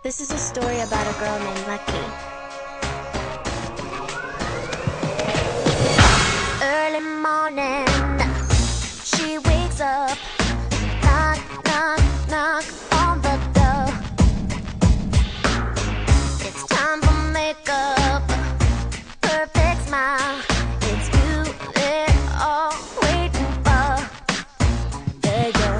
This is a story about a girl named Lucky. Early morning, she wakes up. Knock, knock, knock on the door. It's time for makeup. Perfect smile. It's you they're all waiting for. There you go.